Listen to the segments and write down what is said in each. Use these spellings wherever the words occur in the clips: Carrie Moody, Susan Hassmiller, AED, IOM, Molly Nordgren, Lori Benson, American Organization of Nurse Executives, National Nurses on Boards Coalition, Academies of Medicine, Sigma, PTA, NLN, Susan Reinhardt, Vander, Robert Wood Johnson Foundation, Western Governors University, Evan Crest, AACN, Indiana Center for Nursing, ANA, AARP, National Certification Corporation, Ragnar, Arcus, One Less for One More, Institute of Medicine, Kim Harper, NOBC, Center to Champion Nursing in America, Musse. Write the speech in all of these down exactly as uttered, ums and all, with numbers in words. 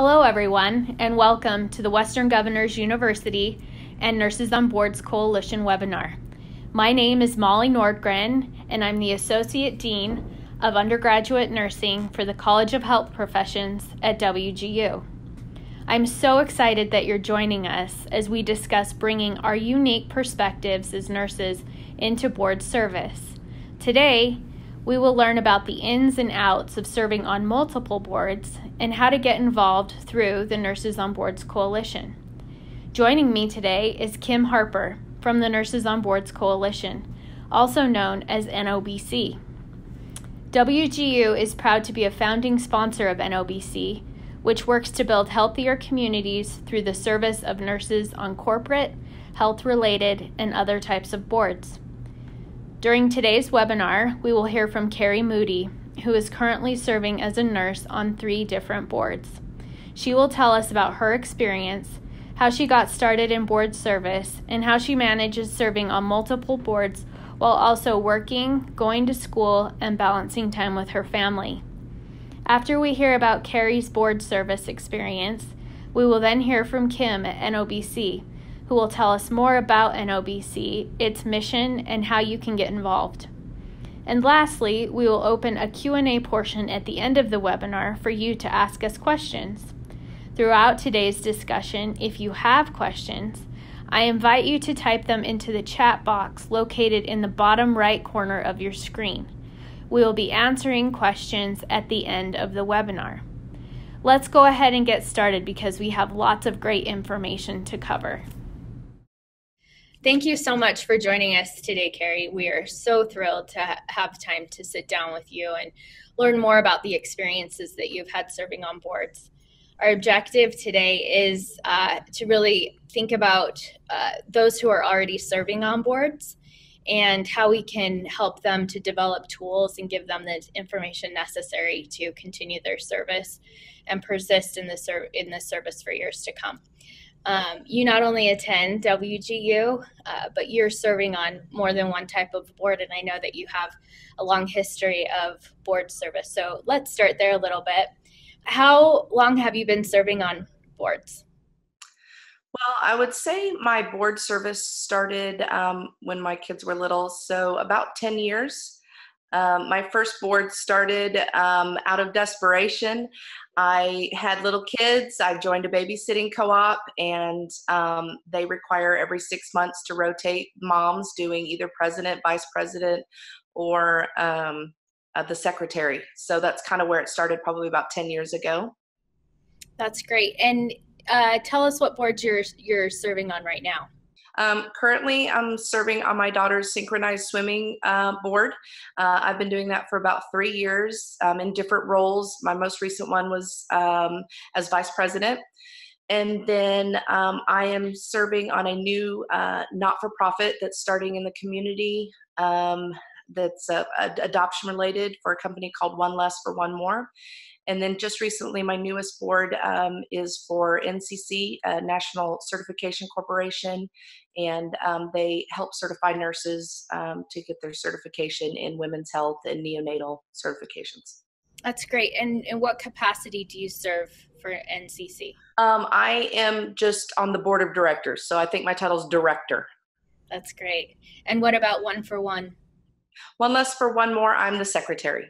Hello everyone, and welcome to the Western Governors University and Nurses on Boards Coalition webinar. My name is Molly Nordgren, and I'm the Associate Dean of Undergraduate Nursing for the College of Health Professions at W G U. I'm so excited that you're joining us as we discuss bringing our unique perspectives as nurses into board service. Today, we will learn about the ins and outs of serving on multiple boards and how to get involved through the Nurses on Boards Coalition. Joining me today is Kim Harper from the Nurses on Boards Coalition, also known as N O B C. W G U is proud to be a founding sponsor of N O B C, which works to build healthier communities through the service of nurses on corporate, health-related, and other types of boards. During today's webinar, we will hear from Carrie Moody, who is currently serving as a nurse on three different boards. She will tell us about her experience, how she got started in board service, and how she manages serving on multiple boards while also working, going to school, and balancing time with her family. After we hear about Carrie's board service experience, we will then hear from Kim at N O B C, who will tell us more about N O B C, its mission, and how you can get involved. And lastly, we will open a Q and A portion at the end of the webinar for you to ask us questions. Throughout today's discussion, if you have questions, I invite you to type them into the chat box located in the bottom right corner of your screen. We will be answering questions at the end of the webinar. Let's go ahead and get started because we have lots of great information to cover. Thank you so much for joining us today, Carrie. We are so thrilled to ha have time to sit down with you and learn more about the experiences that you've had serving on boards. Our objective today is uh, to really think about uh, those who are already serving on boards and how we can help them to develop tools and give them the information necessary to continue their service and persist in the, ser in the service for years to come. Um, you not only attend W G U, uh, but you're serving on more than one type of board, and I know that you have a long history of board service. So let's start there a little bit. How long have you been serving on boards? Well, I would say my board service started um, when my kids were little, so about ten years. Um, my first board started um, out of desperation. I had little kids. I joined a babysitting co-op, and um, they require every six months to rotate moms doing either president, vice president, or um, uh, the secretary. So that's kind of where it started, probably about ten years ago. That's great. And uh, tell us what boards you're, you're serving on right now. Um, currently, I'm serving on my daughter's synchronized swimming uh, board. Uh, I've been doing that for about three years um, in different roles. My most recent one was um, as vice president. And then um, I am serving on a new uh, not-for-profit that's starting in the community um, that's uh, ad adoption-related for a company called One Less for One More. And then just recently, my newest board um, is for N C C, uh, National Certification Corporation, and um, they help certify nurses um, to get their certification in women's health and neonatal certifications. That's great. And in what capacity do you serve for N C C? Um, I am just on the board of directors, so I think my title is director. That's great. And what about One for One? One Less for One More, I'm the secretary.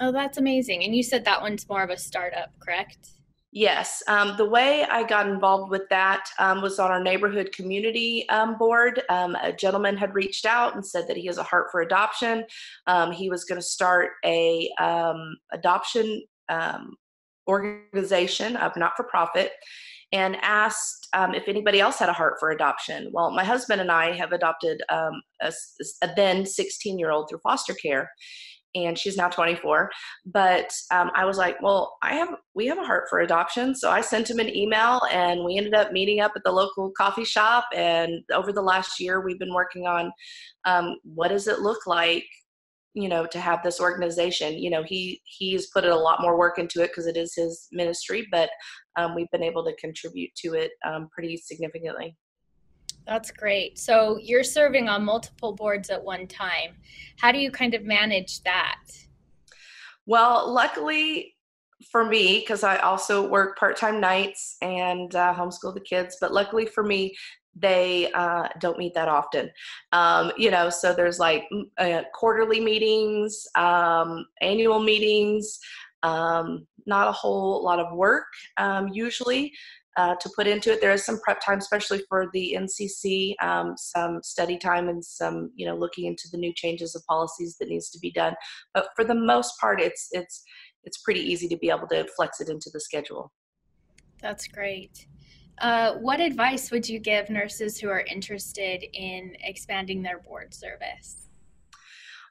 Oh, that's amazing. And you said that one's more of a startup, correct? Yes. Um, the way I got involved with that um, was on our neighborhood community um, board. Um, a gentleman had reached out and said that he has a heart for adoption. Um, he was going to start a um, adoption um, organization, a not-for-profit, and asked um, if anybody else had a heart for adoption. Well, my husband and I have adopted um, a, a then sixteen-year-old through foster care, and she's now twenty-four, but um, I was like, well, I have, we have a heart for adoption. So I sent him an email, and we ended up meeting up at the local coffee shop. And over the last year, we've been working on um, what does it look like, you know, to have this organization. You know, he, he's put a lot more work into it because it is his ministry, but um, we've been able to contribute to it um, pretty significantly. That's great. So you're serving on multiple boards at one time. How do you kind of manage that? Well, luckily, for me, because I also work part-time nights and uh, homeschool the kids, but luckily for me, they uh, don't meet that often. Um, you know, so there's like uh, quarterly meetings, um, annual meetings, um, not a whole lot of work um, usually uh, to put into it. There is some prep time, especially for the N C C, um, some study time and some, you know, looking into the new changes of policies that needs to be done. But for the most part, it's, it's, it's pretty easy to be able to flex it into the schedule. That's great. Uh, what advice would you give nurses who are interested in expanding their board service?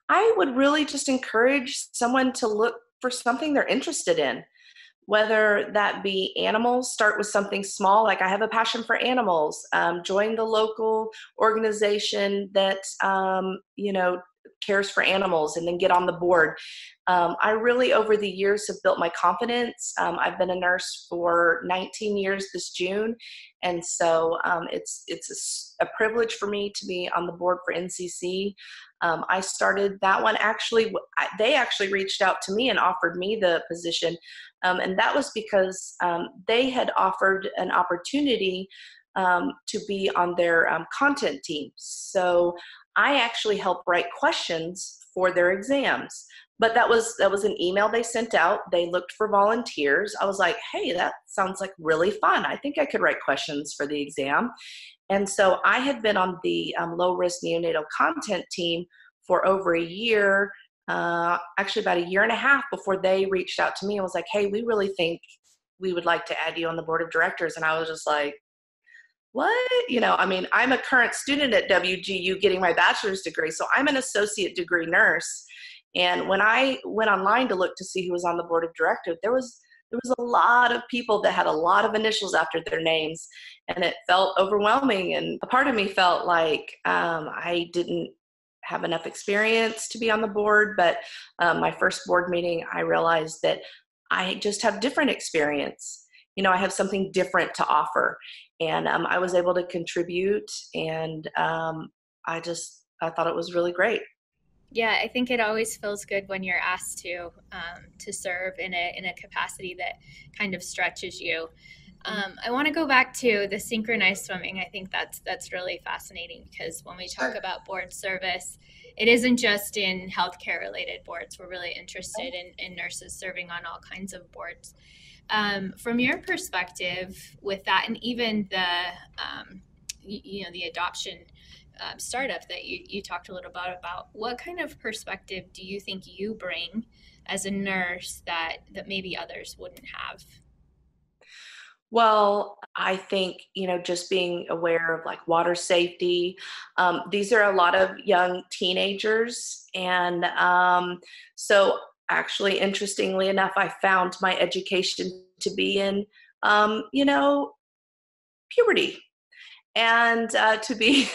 I would really just encourage someone to look for something they're interested in, whether that be animals. Start with something small, like I have a passion for animals. Um, join the local organization that, um, you know, cares for animals, and then get on the board. Um, I really, over the years, have built my confidence. Um, I've been a nurse for nineteen years this June, and so um, it's it's a, a privilege for me to be on the board for N C C. Um, I started that one actually. I, they actually reached out to me and offered me the position, um, and that was because um, they had offered an opportunity um, to be on their um, content team. So I actually help write questions for their exams. But that was that was an email they sent out. They looked for volunteers. I was like, hey, that sounds like really fun. I think I could write questions for the exam. And so I had been on the um, low-risk neonatal content team for over a year, uh, actually about a year and a half before they reached out to me and was like, hey, we really think we would like to add you on the board of directors. And I was just like, what? You know, I mean, I'm a current student at W G U getting my bachelor's degree, so I'm an associate degree nurse. And when I went online to look to see who was on the board of directors, there was there was a lot of people that had a lot of initials after their names, and it felt overwhelming. And a part of me felt like um, I didn't have enough experience to be on the board. But um, my first board meeting, I realized that I just have different experience. You know, I have something different to offer, and um, I was able to contribute, and um, I just, I thought it was really great. Yeah, I think it always feels good when you're asked to, um, to serve in a, in a capacity that kind of stretches you. Um, I want to go back to the synchronized swimming. I think that's, that's really fascinating, because when we talk about board service, it isn't just in healthcare related boards. We're really interested in, in nurses serving on all kinds of boards. Um, from your perspective with that, and even the, um, you, you know, the adoption uh, startup that you, you talked a little bit about, what kind of perspective do you think you bring as a nurse that, that maybe others wouldn't have? Well, I think, you know, just being aware of like water safety. Um, these are a lot of young teenagers. And um, so actually, interestingly enough, I found my education to be in, um, you know, puberty. And uh, to be,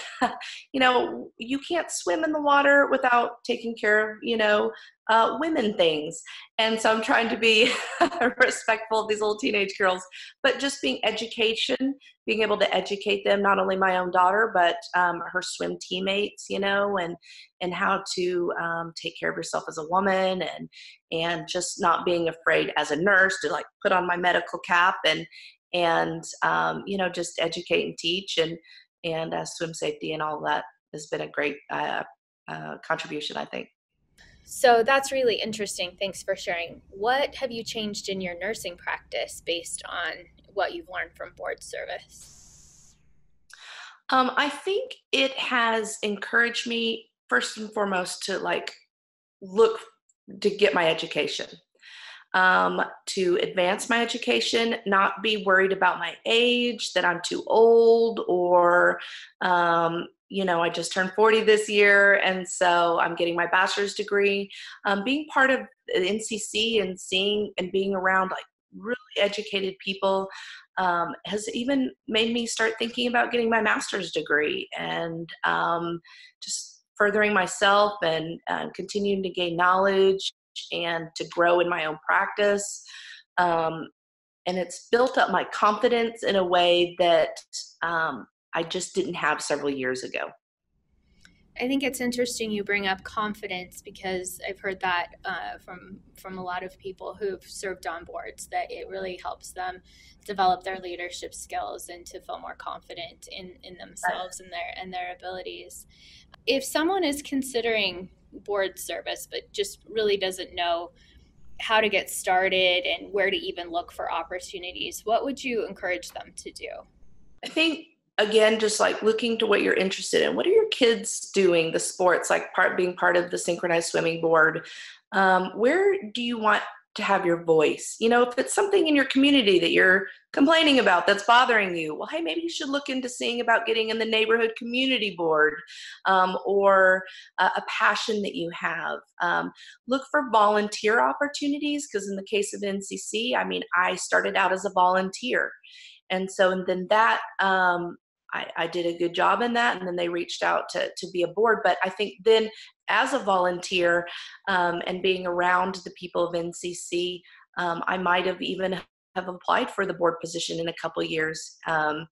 you know, you can't swim in the water without taking care of, you know, uh, women things. And so I'm trying to be respectful of these little teenage girls, but just being education, being able to educate them, not only my own daughter, but um, her swim teammates, you know, and, and how to um, take care of yourself as a woman, and, and just not being afraid as a nurse to like put on my medical cap and, and, um, you know, just educate and teach, and, and uh, swim safety and all that has been a great uh, uh, contribution, I think. So that's really interesting. Thanks for sharing. What have you changed in your nursing practice based on what you've learned from board service? Um, I think it has encouraged me, first and foremost, to like look to get my education. Um, to advance my education, not be worried about my age, that I'm too old, or, um, you know, I just turned forty this year, and so I'm getting my bachelor's degree. Um, being part of the N C C and seeing and being around like really educated people um, has even made me start thinking about getting my master's degree, and um, just furthering myself and uh, continuing to gain knowledge and to grow in my own practice. Um, and it's built up my confidence in a way that um, I just didn't have several years ago. I think it's interesting you bring up confidence, because I've heard that uh, from from a lot of people who've served on boards, that it really helps them develop their leadership skills and to feel more confident in, in themselves and their and their abilities. If someone is considering board service but just really doesn't know how to get started and where to even look for opportunities, what would you encourage them to do? I think, again, just like looking to what you're interested in. What are your kids doing, the sports, like part being part of the synchronized swimming board? Um, where do you want to have your voice? You know, if it's something in your community that you're complaining about that's bothering you, well, hey, maybe you should look into seeing about getting in the neighborhood community board, um, or uh, a passion that you have. Um, look for volunteer opportunities, because in the case of N C C, I mean, I started out as a volunteer. And so, and then that, um, I, I did a good job in that, and then they reached out to, to be a board. But I think then as a volunteer um, and being around the people of N C C, um, I might have even have applied for the board position in a couple years. Um,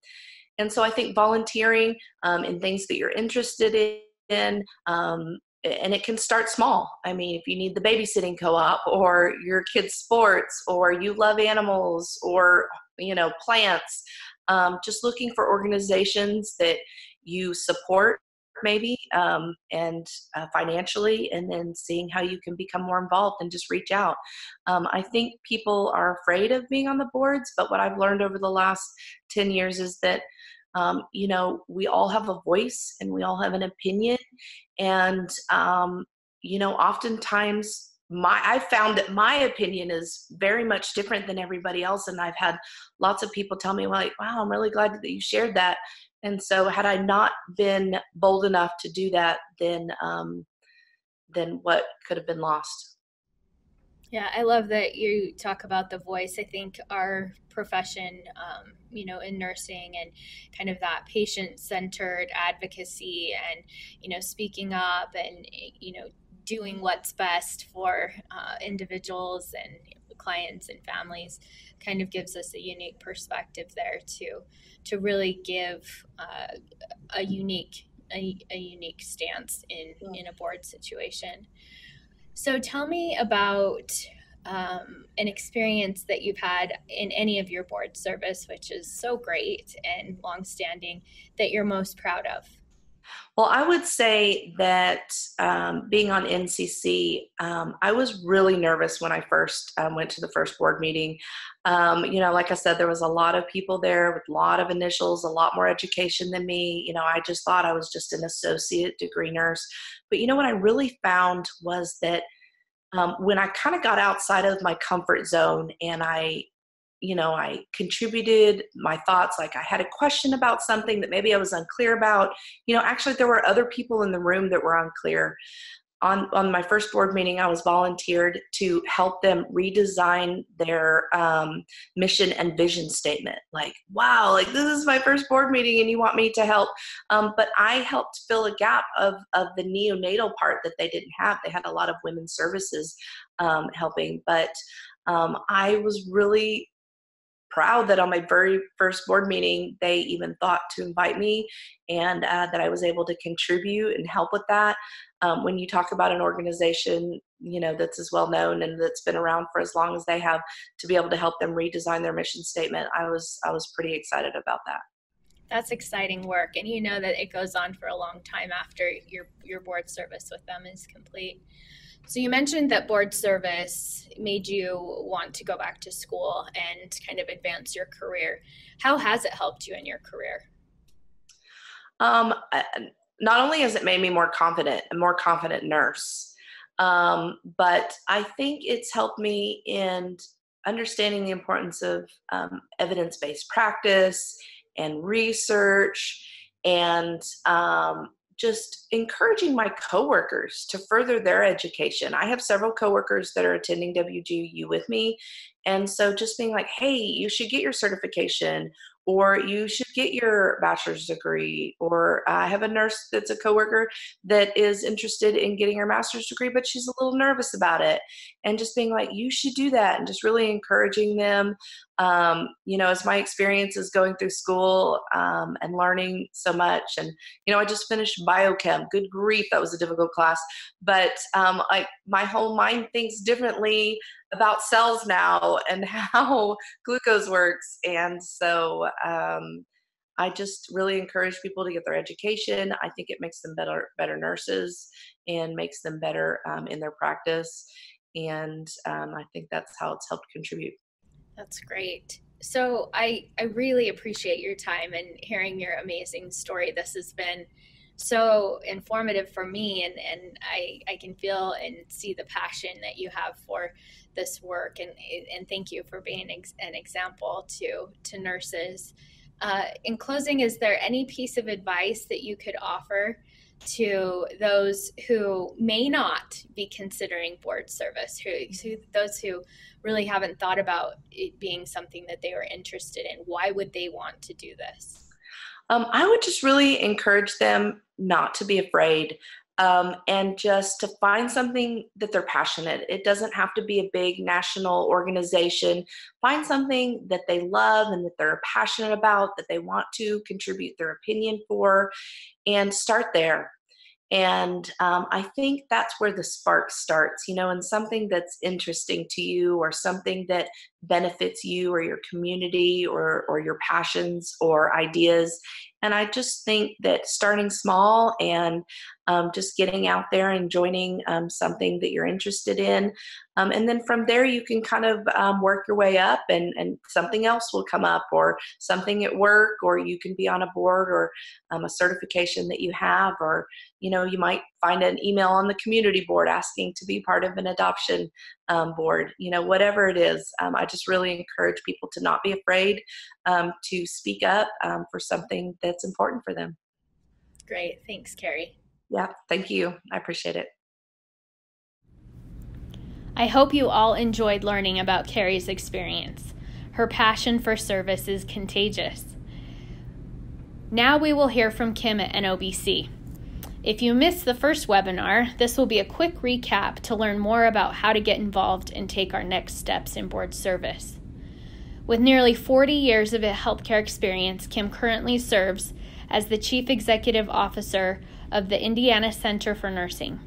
and so I think volunteering um, in things that you're interested in, um, and it can start small. I mean, if you need the babysitting co-op, or your kids' sports, or you love animals, or, you know, plants, Um, just looking for organizations that you support, maybe, um, and uh, financially, and then seeing how you can become more involved and just reach out. Um, I think people are afraid of being on the boards, but what I've learned over the last ten years is that, um, you know, we all have a voice and we all have an opinion. And, um, you know, oftentimes my, I found that my opinion is very much different than everybody else. And I've had lots of people tell me, like, wow, I'm really glad that you shared that. And so had I not been bold enough to do that, then, um, then what could have been lost? Yeah, I love that you talk about the voice. I think our profession, um, you know, in nursing, and kind of that patient-centered advocacy, and, you know, speaking up, and, you know, doing what's best for uh, individuals and clients and families kind of gives us a unique perspective there to to really give uh, a unique a, a unique stance in, yeah. in a board situation. So tell me about um, an experience that you've had in any of your board service, which is so great and longstanding, that you're most proud of. Well, I would say that um, being on N C C, um, I was really nervous when I first um, went to the first board meeting. Um, you know, like I said, there was a lot of people there with a lot of initials, a lot more education than me. You know, I just thought I was just an associate degree nurse. But you know what I really found was that um, when I kind of got outside of my comfort zone, and I you know, I contributed my thoughts, like I had a question about something that maybe I was unclear about. You know, actually there were other people in the room that were unclear. On, on my first board meeting, I was volunteered to help them redesign their um, mission and vision statement. Like, wow, like this is my first board meeting and you want me to help. Um, but I helped fill a gap of, of the neonatal part that they didn't have. They had a lot of women's services um, helping, but um, I was really proud that on my very first board meeting, they even thought to invite me, and uh, that I was able to contribute and help with that. Um, when you talk about an organization, you know, that's as well known and that's been around for as long as they have, to be able to help them redesign their mission statement, I was, I was pretty excited about that. That's exciting work. And you know that it goes on for a long time after your, your board service with them is complete. So you mentioned that board service made you want to go back to school and kind of advance your career. How has it helped you in your career? Um, not only has it made me more confident, a more confident nurse, um, but I think it's helped me in understanding the importance of um, evidence-based practice and research, and um, just encouraging my coworkers to further their education. I have several coworkers that are attending W G U with me. And so just being like, hey, you should get your certification, or you should get your bachelor's degree, or I have a nurse that's a coworker that is interested in getting her master's degree, but she's a little nervous about it, and just being like, you should do that, and just really encouraging them. Um, you know, as my experience is going through school um, and learning so much, and, you know, I just finished biochem. Good grief, that was a difficult class, but um, I, my whole mind thinks differently about cells now and how glucose works. And so um, I just really encourage people to get their education. I think it makes them better, better nurses, and makes them better um, in their practice. And um, I think that's how it's helped contribute. That's great. So I, I really appreciate your time and hearing your amazing story. This has been so informative for me, and, and I, I can feel and see the passion that you have for this work, and, and thank you for being an example to, to nurses. Uh, in closing, is there any piece of advice that you could offer to those who may not be considering board service, who, who those who really haven't thought about it being something that they were interested in? Why would they want to do this? Um, I would just really encourage them not to be afraid, um, and just to find something that they're passionate. It doesn't have to be a big national organization. Find something that they love and that they're passionate about, that they want to contribute their opinion for, and start there. And um, I think that's where the spark starts, you know, in something that's interesting to you, or something that benefits you or your community, or, or your passions or ideas. And I just think that starting small and um, just getting out there and joining um, something that you're interested in. Um, and then from there, you can kind of um, work your way up, and, and something else will come up, or something at work, or you can be on a board, or um, a certification that you have, or, you know, you might find an email on the community board asking to be part of an adoption um, board, you know, whatever it is. Um, I just really encourage people to not be afraid um, to speak up um, for something that's important for them. Great. Thanks, Carrie. Yeah, thank you. I appreciate it. I hope you all enjoyed learning about Carrie's experience. Her passion for service is contagious. Now we will hear from Kim at N O B C. If you missed the first webinar, this will be a quick recap to learn more about how to get involved and take our next steps in board service. With nearly forty years of healthcare experience, Kim currently serves as the Chief Executive Officer of the Indiana Center for Nursing.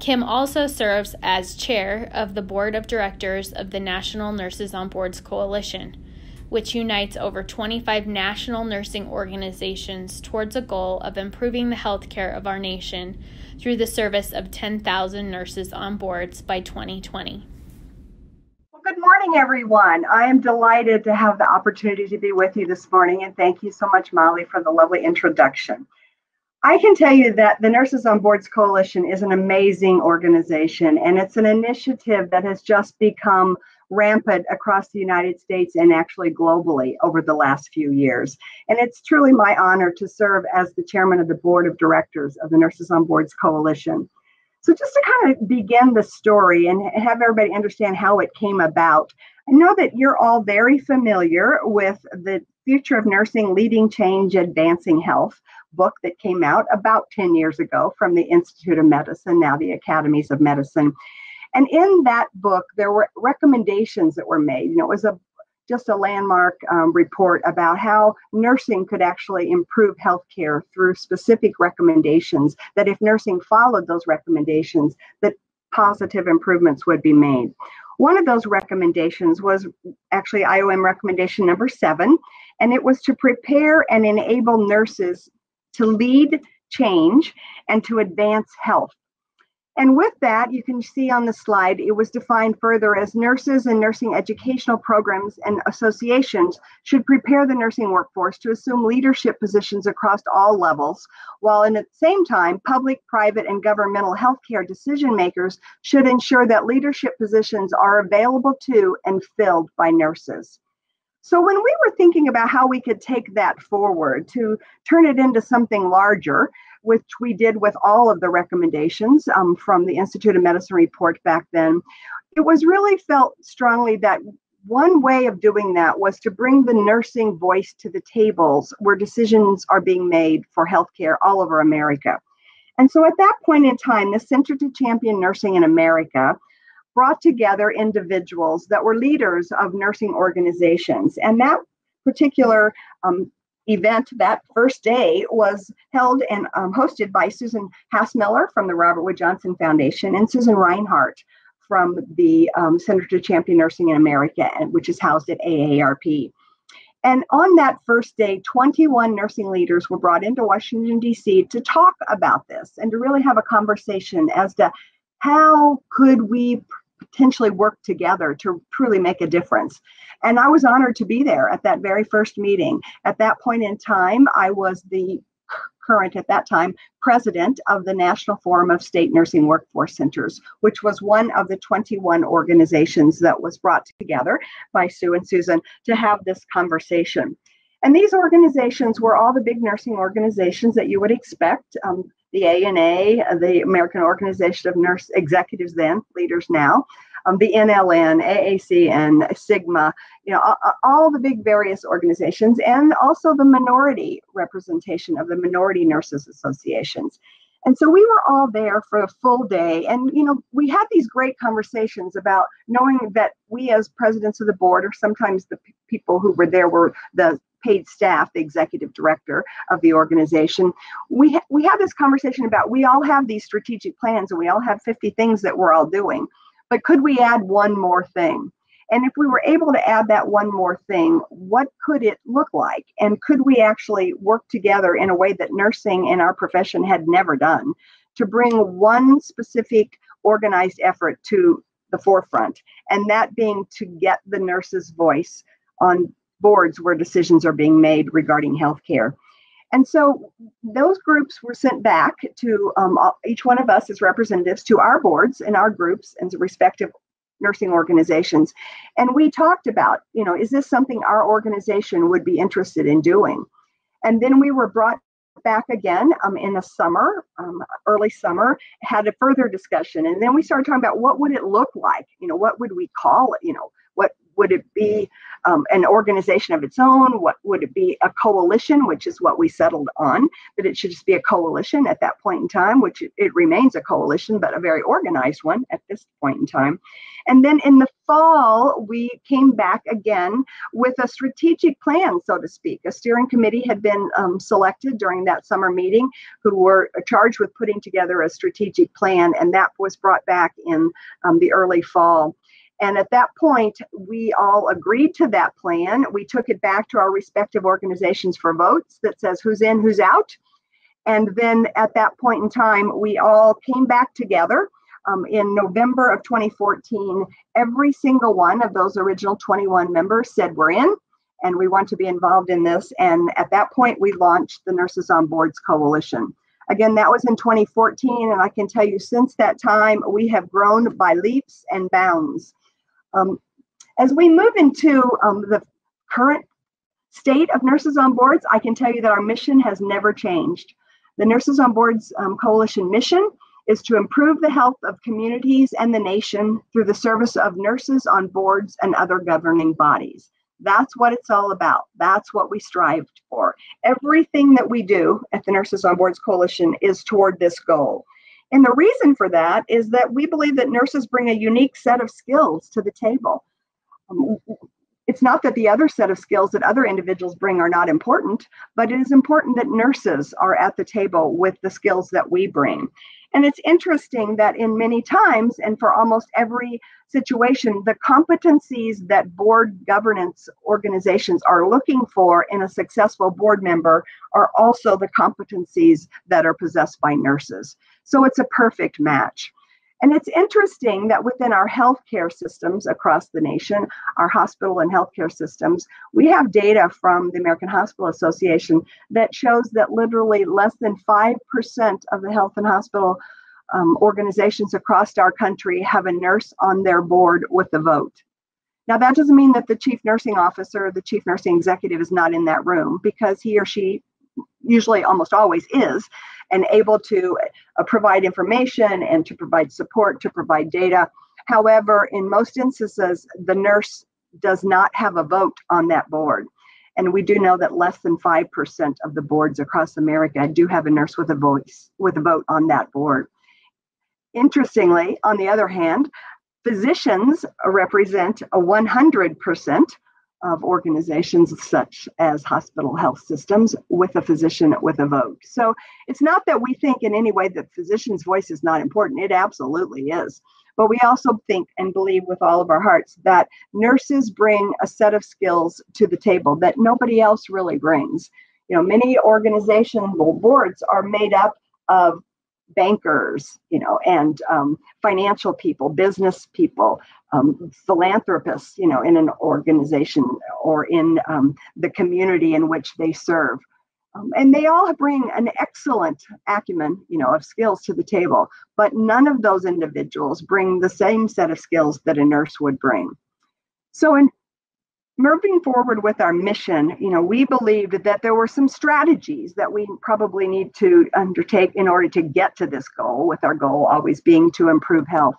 Kim also serves as Chair of the Board of Directors of the National Nurses on Boards Coalition, which unites over twenty-five national nursing organizations towards a goal of improving the healthcare of our nation through the service of ten thousand nurses on boards by twenty twenty. Well, good morning, everyone. I am delighted to have the opportunity to be with you this morning, and thank you so much, Molly, for the lovely introduction. I can tell you that the Nurses on Boards Coalition is an amazing organization, and it's an initiative that has just become rampant across the United States and actually globally over the last few years. And it's truly my honor to serve as the chairman of the board of directors of the Nurses on Boards Coalition. So just to kind of begin the story and have everybody understand how it came about, I know that you're all very familiar with the Future of Nursing, Leading Change, Advancing Health book that came out about ten years ago from the Institute of Medicine, now the Academies of Medicine. And in that book, there were recommendations that were made. You know, it was a, just a landmark um, report about how nursing could actually improve healthcare through specific recommendations, that if nursing followed those recommendations, that positive improvements would be made. One of those recommendations was actually I O M recommendation number seven, and it was to prepare and enable nurses to lead change and to advance health. And with that, you can see on the slide, it was defined further as nurses and nursing educational programs and associations should prepare the nursing workforce to assume leadership positions across all levels, while at the same time, public, private, and governmental healthcare decision makers should ensure that leadership positions are available to and filled by nurses. So when we were thinking about how we could take that forward to turn it into something larger, which we did with all of the recommendations um, from the Institute of Medicine report back then, it was really felt strongly that One way of doing that was to bring the nursing voice to the tables where decisions are being made for healthcare all over America. And so at that point in time, the Center to Champion Nursing in America brought together individuals that were leaders of nursing organizations. And that particular um, event, that first day, was held and um, hosted by Susan Hassmiller from the Robert Wood Johnson Foundation and Susan Reinhardt from the um, Center to Champion Nursing in America, which is housed at A A R P. And on that first day, twenty-one nursing leaders were brought into Washington, D C to talk about this and to really have a conversation as to how could we potentially work together to truly make a difference. And I was honored to be there at that very first meeting. At that point in time, I was the current, at that time, president of the National Forum of State Nursing Workforce Centers, which was one of the twenty-one organizations that was brought together by Sue and Susan to have this conversation. And these organizations were all the big nursing organizations that you would expect, um, the A N A, the American Organization of Nurse Executives then, leaders now, um, the N L N, A A C N, Sigma, you know, all, all the big various organizations, and also the minority representation of the Minority Nurses Associations. And so we were all there for a full day. And, you know, we had these great conversations about knowing that we as presidents of the board, or sometimes the p- people who were there were the paid staff, the executive director of the organization, we ha- we had this conversation about, we all have these strategic plans and we all have fifty things that we're all doing, but could we add one more thing? And if we were able to add that one more thing, what could it look like? And could we actually work together in a way that nursing in our profession had never done to bring one specific organized effort to the forefront? And that being to get the nurse's voice on boards where decisions are being made regarding healthcare. And so those groups were sent back to um, all, each one of us as representatives to our boards and our groups and the respective nursing organizations. And we talked about, you know, is this something our organization would be interested in doing? And then we were brought back again um, in the summer, um, early summer, had a further discussion. And then we started talking about what would it look like? You know, what would we call it? You know, what would it be um, an organization of its own? What would it be? A coalition, which is what we settled on, that it should just be a coalition at that point in time, which it, it remains a coalition, but a very organized one at this point in time. And then in the fall, we came back again with a strategic plan, so to speak. A steering committee had been um, selected during that summer meeting who were charged with putting together a strategic plan, and that was brought back in um, the early fall. And at that point, we all agreed to that plan. We took it back to our respective organizations for votes that says who's in, who's out. And then at that point in time, we all came back together um, in November of twenty fourteen. Every single one of those original twenty-one members said we're in and we want to be involved in this. And at that point, we launched the Nurses on Boards Coalition. Again, that was in twenty fourteen. And I can tell you since that time, we have grown by leaps and bounds. Um, as we move into um, the current state of Nurses on Boards, I can tell you that our mission has never changed. The Nurses on Boards um, Coalition mission is to improve the health of communities and the nation through the service of nurses on boards and other governing bodies. That's what it's all about. That's what we strived for. Everything that we do at the Nurses on Boards Coalition is toward this goal. And the reason for that is that we believe that nurses bring a unique set of skills to the table. Um, it's not that the other set of skills that other individuals bring are not important, but it is important that nurses are at the table with the skills that we bring. And it's interesting that in many times, and for almost every situation, the competencies that board governance organizations are looking for in a successful board member are also the competencies that are possessed by nurses. So it's a perfect match. And it's interesting that within our healthcare systems across the nation, our hospital and healthcare systems, we have data from the American Hospital Association that shows that literally less than five percent of the health and hospital um, organizations across our country have a nurse on their board with a vote. Now, that doesn't mean that the chief nursing officer or the chief nursing executive is not in that room, because he or she usually almost always is, and able to uh, provide information and to provide support, to provide data. However, in most instances, the nurse does not have a vote on that board. And we do know that less than five percent of the boards across America do have a nurse with a voice, with a vote on that board. Interestingly, on the other hand, physicians represent a one hundred percent of organizations such as hospital health systems with a physician with a vote. So it's not that we think in any way that physicians' voice is not important. It absolutely is. But we also think and believe with all of our hearts that nurses bring a set of skills to the table that nobody else really brings. You know, many organizational boards are made up of bankers, you know, and um, financial people, business people, um, philanthropists, you know, in an organization or in um, the community in which they serve. Um, and they all bring an excellent acumen, you know, of skills to the table, but none of those individuals bring the same set of skills that a nurse would bring. So in moving forward with our mission, you know, we believed that there were some strategies that we probably need to undertake in order to get to this goal, with our goal always being to improve health.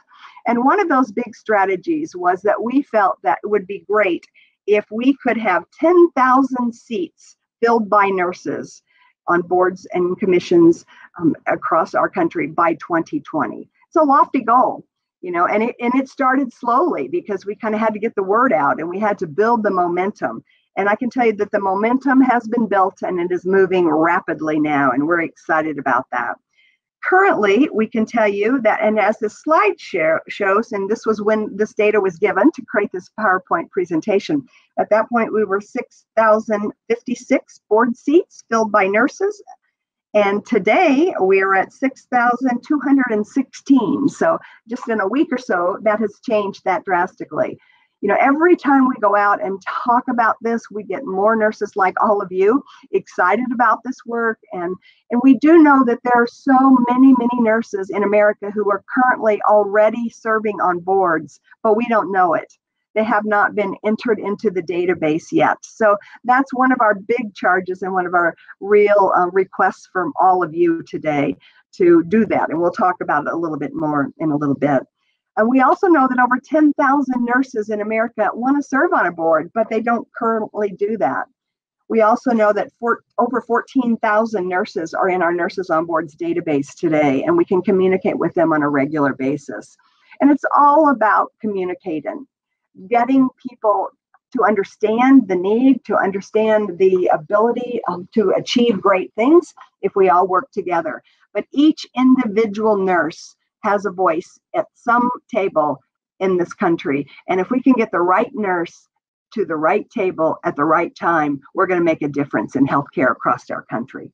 And one of those big strategies was that we felt that it would be great if we could have ten thousand seats filled by nurses on boards and commissions um, across our country by twenty twenty. It's a lofty goal. You know, and it, and it started slowly because we kind of had to get the word out and we had to build the momentum. And I can tell you that the momentum has been built and it is moving rapidly now, and we're excited about that. Currently, we can tell you that, and as this slide share, shows, and this was when this data was given to create this PowerPoint presentation, at that point we were six thousand fifty-six board seats filled by nurses. And today we are at six thousand two hundred sixteen. So just in a week or so, that has changed that drastically. You know, every time we go out and talk about this, we get more nurses like all of you excited about this work. And, and we do know that there are so many, many nurses in America who are currently already serving on boards, but we don't know it. They have not been entered into the database yet. So that's one of our big charges and one of our real uh, requests from all of you today to do that. And we'll talk about it a little bit more in a little bit. And we also know that over ten thousand nurses in America want to serve on a board, but they don't currently do that. We also know that for, over fourteen thousand nurses are in our Nurses on Boards database today, and we can communicate with them on a regular basis. And it's all about communicating. Getting people to understand the need, to understand the ability um, to achieve great things if we all work together. But each individual nurse has a voice at some table in this country. And if we can get the right nurse to the right table at the right time, we're going to make a difference in healthcare across our country.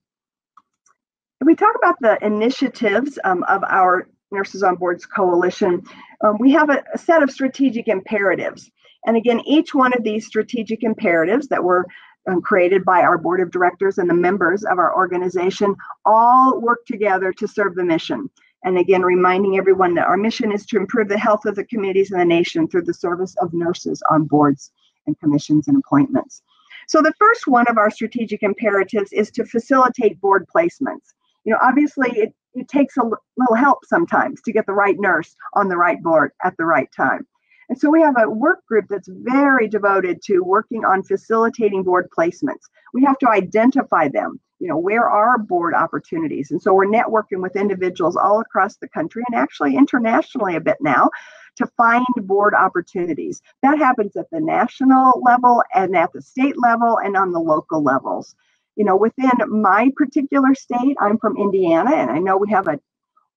If we talk about the initiatives um, of our Nurses on Boards Coalition, um, we have a, a set of strategic imperatives. And again, each one of these strategic imperatives that were um, created by our board of directors and the members of our organization all work together to serve the mission. And again, reminding everyone that our mission is to improve the health of the communities and the nation through the service of nurses on boards and commissions and appointments. So the first one of our strategic imperatives is to facilitate board placements. You know, obviously it, it takes a little help sometimes to get the right nurse on the right board at the right time. And so we have a work group that's very devoted to working on facilitating board placements. We have to identify them, you know, where are board opportunities? And so we're networking with individuals all across the country and actually internationally a bit now to find board opportunities. That happens at the national level and at the state level and on the local levels. You know, within my particular state, I'm from Indiana, and I know we have a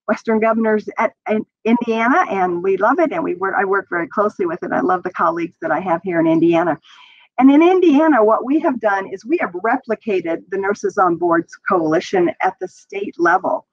Western Governors at, in Indiana, and we love it, and we work, I work very closely with it. I love the colleagues that I have here in Indiana. And in Indiana, what we have done is we have replicated the Nurses on Boards Coalition at the state level.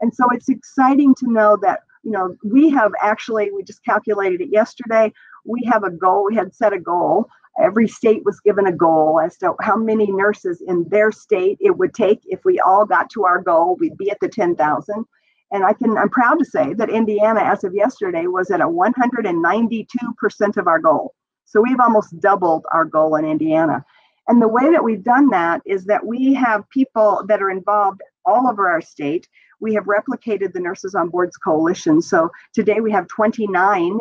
And so it's exciting to know that, you know, we have actually, we just calculated it yesterday, we have a goal, we had set a goal. Every state was given a goal as to how many nurses in their state it would take. If we all got to our goal, we'd be at the ten thousand. And I can, I'm proud to say that Indiana, as of yesterday, was at a one hundred ninety-two percent of our goal. So we've almost doubled our goal in Indiana. And the way that we've done that is that we have people that are involved all over our state. we have replicated the Nurses on Boards Coalition. So today we have twenty-nine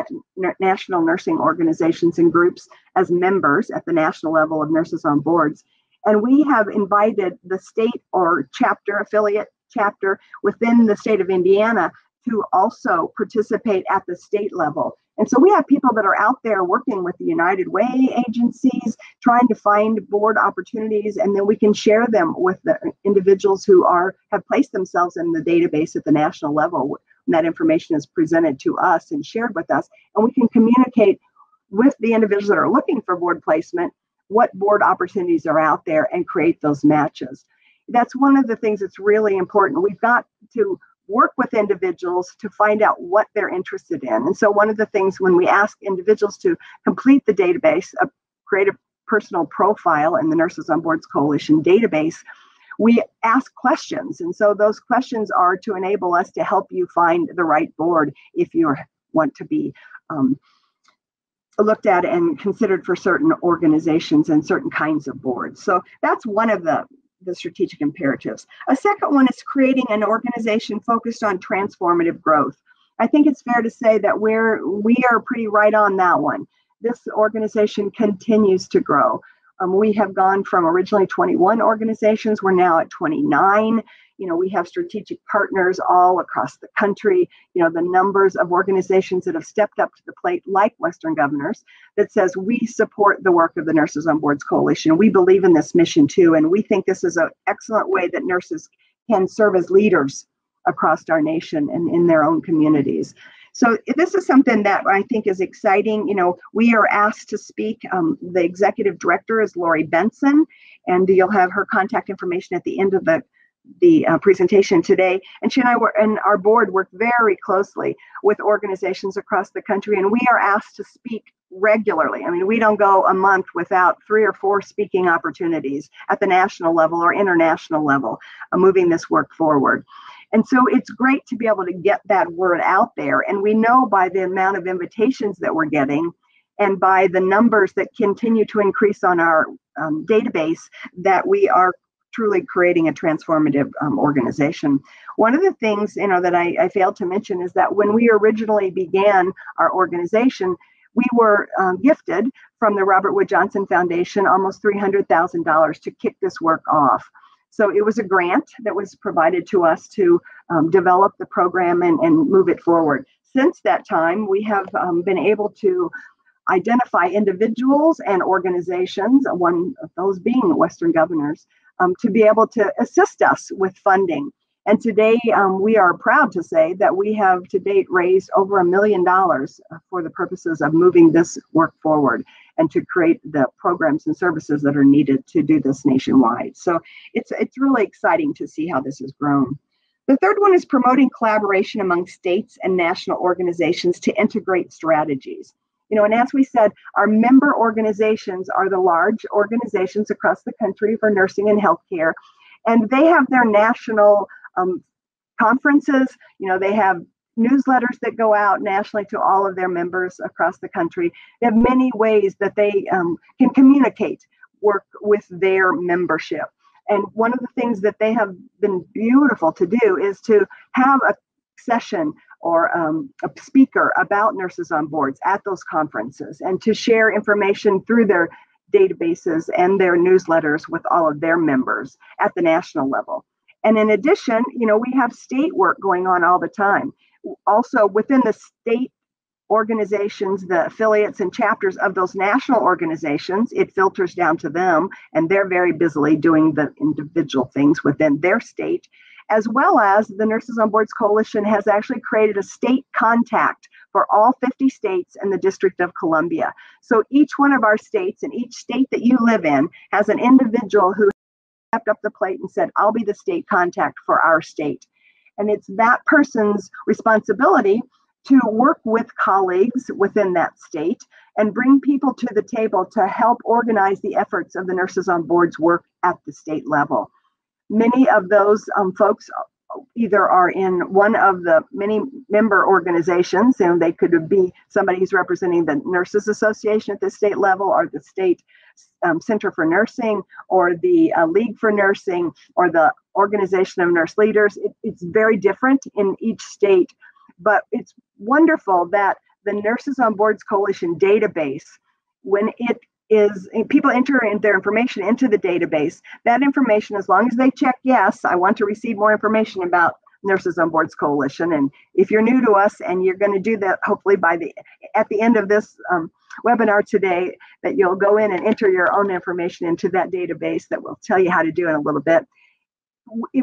national nursing organizations and groups as members at the national level of Nurses on Boards. And we have invited the state or chapter, affiliate chapter within the state of Indiana to also participate at the state level. And so we have people that are out there working with the United Way agencies, trying to find board opportunities, and then we can share them with the individuals who are have placed themselves in the database at the national level. And that information is presented to us and shared with us, and we can communicate with the individuals that are looking for board placement what board opportunities are out there and create those matches. That's one of the things that's really important. We've got to work with individuals to find out what they're interested in. And so one of the things when we ask individuals to complete the database, uh, create a personal profile in the Nurses on Boards Coalition database, we ask questions. And so those questions are to enable us to help you find the right board if you want to be um, looked at and considered for certain organizations and certain kinds of boards. So that's one of the the strategic imperatives. A second one is creating an organization focused on transformative growth. I think it's fair to say that we're, we are pretty right on that one. This organization continues to grow. Um, we have gone from originally twenty-one organizations, we're now at twenty-nine. You know, we have strategic partners all across the country. You know, the numbers of organizations that have stepped up to the plate, like Western Governors, that says we support the work of the Nurses on Boards Coalition. We believe in this mission too, and we think this is an excellent way that nurses can serve as leaders across our nation and in their own communities. So this is something that I think is exciting. You know, we are asked to speak. Um, the executive director is Lori Benson, and you'll have her contact information at the end of the the uh, presentation today. And she and I were, and our board work very closely with organizations across the country, and we are asked to speak regularly. I mean, we don't go a month without three or four speaking opportunities at the national level or international level, uh, moving this work forward. And so it's great to be able to get that word out there. And we know by the amount of invitations that we're getting and by the numbers that continue to increase on our um, database that we are truly creating a transformative um, organization. One of the things, you know, that I, I failed to mention is that when we originally began our organization, we were um, gifted from the Robert Wood Johnson Foundation almost three hundred thousand dollars to kick this work off. So it was a grant that was provided to us to um, develop the program and, and move it forward. Since that time, we have um, been able to identify individuals and organizations, one of those being Western Governors, Um, to be able to assist us with funding. And today um, we are proud to say that we have to date raised over a million dollars for the purposes of moving this work forward and to create the programs and services that are needed to do this nationwide. So it's, it's really exciting to see how this has grown. The third one is promoting collaboration among states and national organizations to integrate strategies. You know, and as we said, our member organizations are the large organizations across the country for nursing and healthcare, and they have their national um, conferences. You know, they have newsletters that go out nationally to all of their members across the country. They have many ways that they um, can communicate work with their membership. And one of the things that they have been beautiful to do is to have a session or um, a speaker about Nurses on Boards at those conferences and to share information through their databases and their newsletters with all of their members at the national level. And in addition, you know, we have state work going on all the time. Also within the state organizations, the affiliates and chapters of those national organizations, it filters down to them, and they're very busily doing the individual things within their state, as well as the Nurses on Boards Coalition has actually created a state contact for all fifty states and the District of Columbia. So each one of our states and each state that you live in has an individual who stepped up the plate and said, I'll be the state contact for our state. And it's that person's responsibility to work with colleagues within that state and bring people to the table to help organize the efforts of the Nurses on Boards work at the state level. Many of those um, folks either are in one of the many member organizations, and they could be somebody who's representing the Nurses Association at the state level, or the State um, Center for Nursing, or the uh, League for Nursing, or the Organization of Nurse Leaders. It, it's very different in each state, but it's wonderful that the Nurses on Boards Coalition database, when it is, people enter in their information into the database, that information, as long as they check, yes, I want to receive more information about Nurses on Boards Coalition. And if you're new to us, and you're going to do that, hopefully by the at the end of this um, webinar today, that you'll go in and enter your own information into that database that will tell you how to do it in a little bit.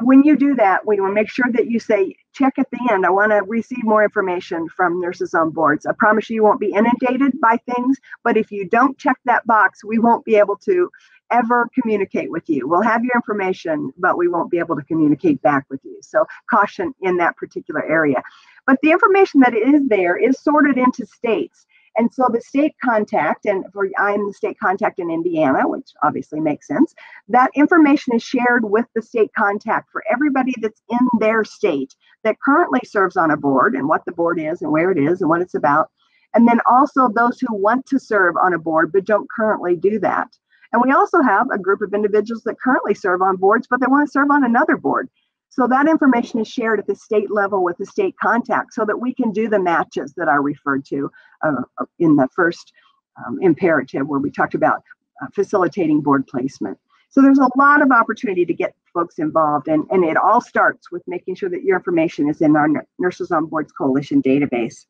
When you do that, we will make sure that you say, check at the end, I want to receive more information from Nurses on Boards. I promise you, you won't be inundated by things, but if you don't check that box, we won't be able to ever communicate with you. We'll have your information, but we won't be able to communicate back with you. So caution in that particular area. But the information that is there is sorted into states. And so the state contact, and for I'm the state contact in Indiana, which obviously makes sense, that information is shared with the state contact for everybody that's in their state that currently serves on a board, and what the board is and where it is and what it's about. And then also those who want to serve on a board but don't currently do that. And we also have a group of individuals that currently serve on boards, but they want to serve on another board. So that information is shared at the state level with the state contact so that we can do the matches that are referred to uh, in the first um, imperative where we talked about uh, facilitating board placement. So there's a lot of opportunity to get folks involved, and, and it all starts with making sure that your information is in our Nurses on Boards Coalition database.